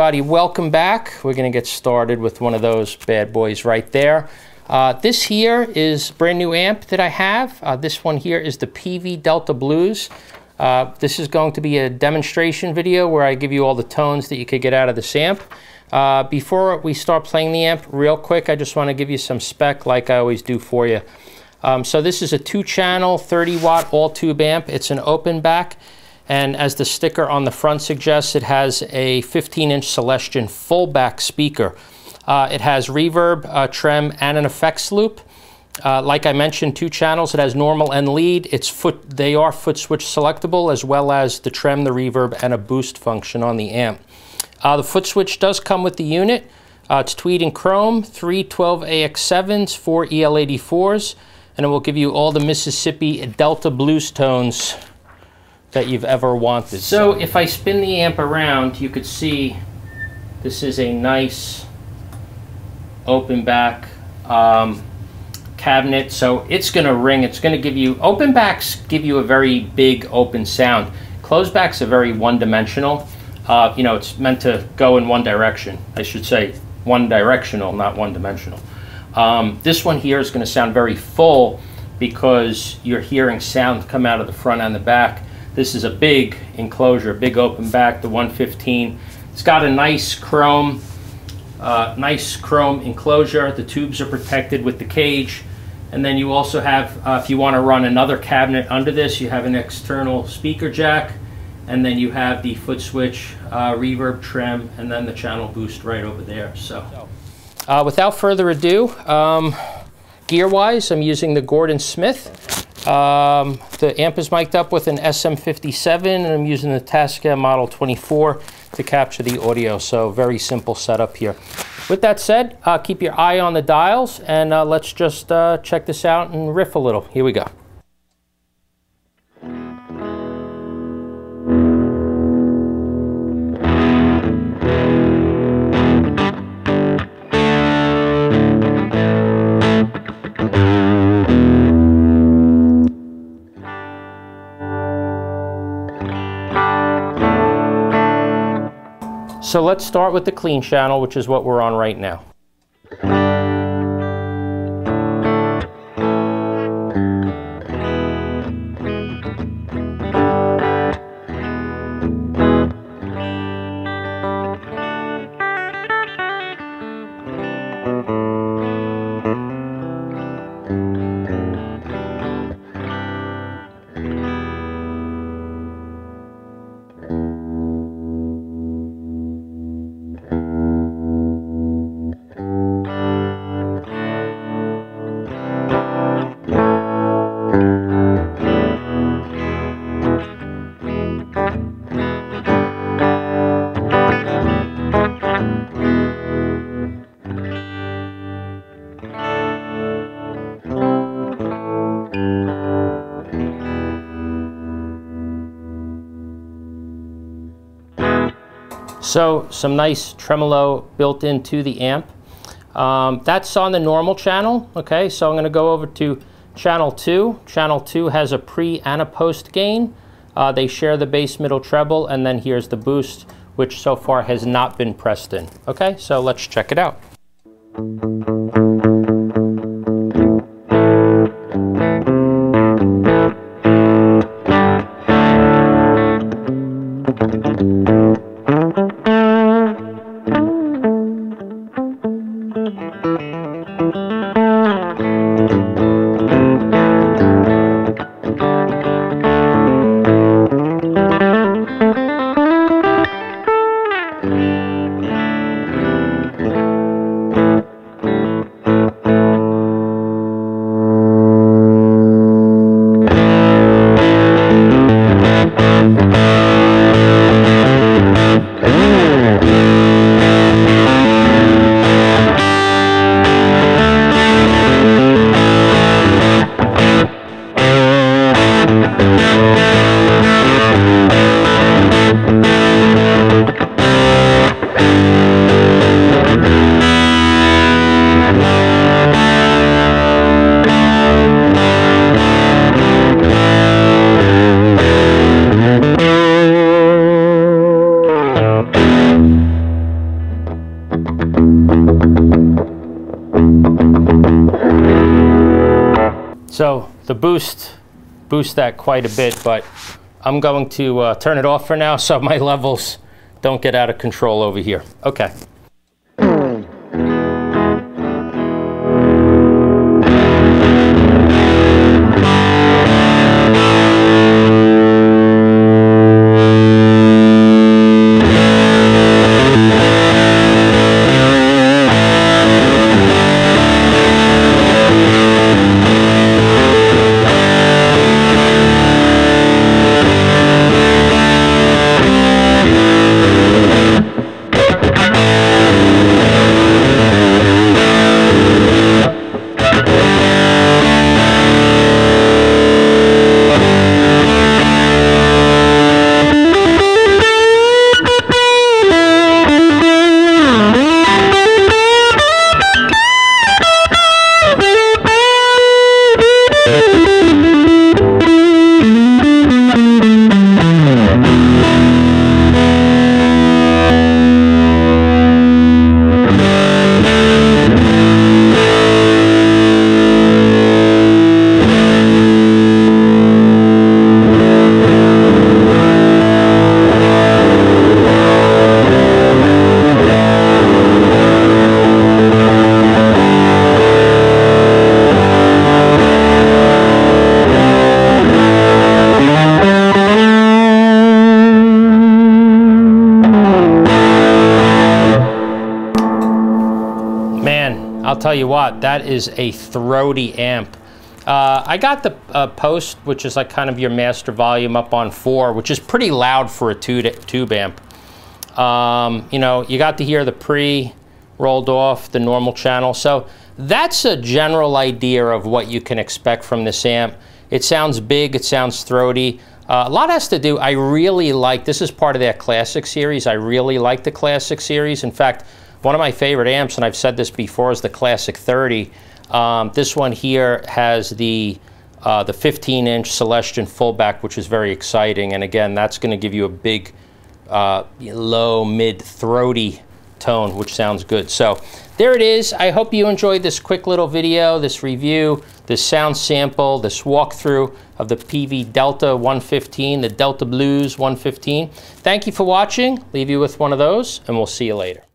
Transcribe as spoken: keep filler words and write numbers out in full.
everybody, welcome back. We're gonna get started with one of those bad boys right there. Uh, this here is brand new amp that I have. Uh, this one here is the P V Delta Blues. Uh, this is going to be a demonstration video where I give you all the tones that you could get out of this amp. Uh, before we start playing the amp, real quick, I just wanna give you some spec like I always do for you. Um, so this is a two channel, thirty watt all tube amp. It's an open back. And as the sticker on the front suggests, it has a fifteen inch Celestion fullback speaker. Uh, it has reverb, uh, trem, and an effects loop. Uh, like I mentioned, two channels. It has normal and lead. It's foot, they are foot switch selectable, as well as the trem, the reverb, and a boost function on the amp. Uh, the foot switch does come with the unit. Uh, it's tweed and chrome, three twelve A X sevens, four E L eighty-fours, and it will give you all the Mississippi Delta Blues tones that you've ever wanted. So if I spin the amp around, you could see this is a nice open back um, cabinet. So it's gonna ring, it's gonna give you, open backs give you a very big open sound. Closed backs are very one dimensional. Uh, you know, it's meant to go in one direction. I should say one directional, not one dimensional. Um, this one here is gonna sound very full because you're hearing sound come out of the front and the back. This is a big enclosure, big open back, the one fifteen. It's got a nice chrome, uh, nice chrome enclosure. The tubes are protected with the cage. And then you also have, uh, if you want to run another cabinet under this, you have an external speaker jack. And then you have the foot switch, uh, reverb, trem, and then the channel boost right over there. So, uh, without further ado, um, gear-wise, I'm using the Gordon Smith. Um, the amp is mic'd up with an S M fifty-seven, and I'm using the Tascam Model twenty-four to capture the audio. So very simple setup here. With that said, uh, keep your eye on the dials, and uh, let's just uh, check this out and riff a little. Here we go. So let's start with the clean channel, which is what we're on right now. So some nice tremolo built into the amp. Um, that's on the normal channel, okay? So I'm gonna go over to channel two. Channel two has a pre and a post gain. Uh, they share the bass, middle, treble, and then here's the boost, which so far has not been pressed in. Okay, so let's check it out. Thank you. So the boost boosts that quite a bit, but I'm going to uh, turn it off for now so my levels don't get out of control over here. Okay. I'll tell you what, that is a throaty amp. Uh, I got the uh, post, which is like kind of your master volume, up on four, which is pretty loud for a tube, tube amp. Um, you know, you got to hear the pre rolled off, the normal channel. So that's a general idea of what you can expect from this amp. It sounds big, it sounds throaty. Uh, a lot has to do, I really like, this is part of their Classic series. I really like the Classic series. In fact, one of my favorite amps, and I've said this before, is the Classic thirty. Um, this one here has the uh, the fifteen inch Celestion fullback, which is very exciting. And again, that's going to give you a big, uh, low, mid, throaty tone, which sounds good. So there it is. I hope you enjoyed this quick little video, this review, this sound sample, this walkthrough of the P V Delta one fifteen, the Delta Blues one fifteen. Thank you for watching. Leave you with one of those, and we'll see you later.